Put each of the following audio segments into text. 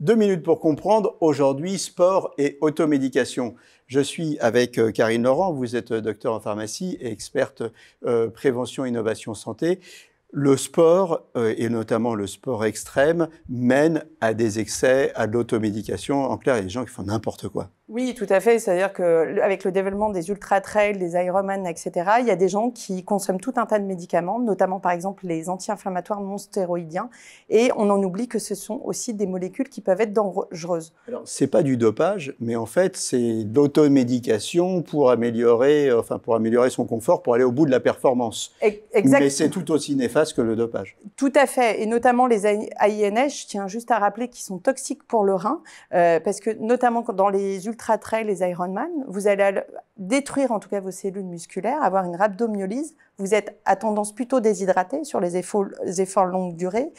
2 minutes pour comprendre, aujourd'hui, sport et automédication. Je suis avec Karine Laurent, vous êtes docteur en pharmacie et experte prévention, innovation, santé. Le sport, et notamment le sport extrême, mène à des excès, à de l'automédication. En clair, il y a des gens qui font n'importe quoi. Oui, tout à fait. C'est-à-dire qu'avec le développement des ultra-trails, des Ironman, etc., il y a des gens qui consomment tout un tas de médicaments, notamment par exemple les anti-inflammatoires non stéroïdiens. Et on en oublie que ce sont aussi des molécules qui peuvent être dangereuses. Alors, c'est pas du dopage, mais en fait, c'est de l'automédication pour améliorer son confort, pour aller au bout de la performance. Exactement. Mais c'est tout aussi néfaste que le dopage. Tout à fait. Et notamment les AINS, je tiens juste à rappeler qu'ils sont toxiques pour le rein, parce que notamment dans les ultra-trail, les Ironman, vous allez détruire en tout cas vos cellules musculaires, avoir une rhabdomyolise, vous êtes à tendance plutôt déshydratée sur les efforts longue durée,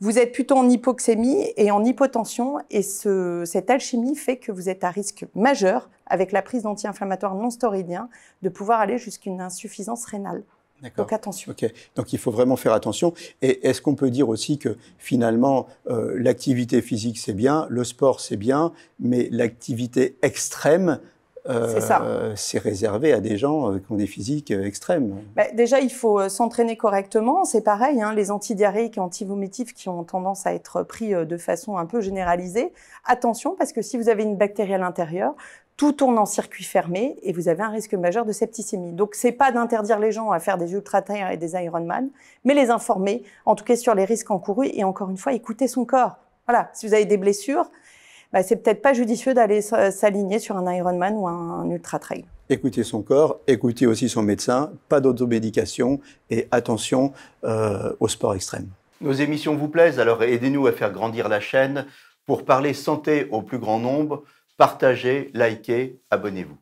vous êtes plutôt en hypoxémie et en hypotension, et cette alchimie fait que vous êtes à risque majeur, avec la prise d'anti-inflammatoires non stéroïdiens, de pouvoir aller jusqu'à une insuffisance rénale. Donc attention. Okay. Donc il faut vraiment faire attention. Et est-ce qu'on peut dire aussi que finalement l'activité physique c'est bien, le sport c'est bien, mais l'activité extrême c'est réservé à des gens qui ont des physiques extrêmes. Bah, déjà, il faut s'entraîner correctement. C'est pareil, hein, les antidiarrhéiques et antivomitifs qui ont tendance à être pris de façon un peu généralisée. Attention, parce que si vous avez une bactérie à l'intérieur, tout tourne en circuit fermé et vous avez un risque majeur de septicémie. Donc, c'est pas d'interdire les gens à faire des ultra-trails et des Ironman, mais les informer, en tout cas sur les risques encourus et encore une fois, écouter son corps. Voilà, si vous avez des blessures, bah, c'est peut-être pas judicieux d'aller s'aligner sur un Ironman ou un ultra-trail. Écoutez son corps, écoutez aussi son médecin, pas d'automédication et attention au sport extrême. Nos émissions vous plaisent, alors aidez-nous à faire grandir la chaîne pour parler santé au plus grand nombre. Partagez, likez, abonnez-vous.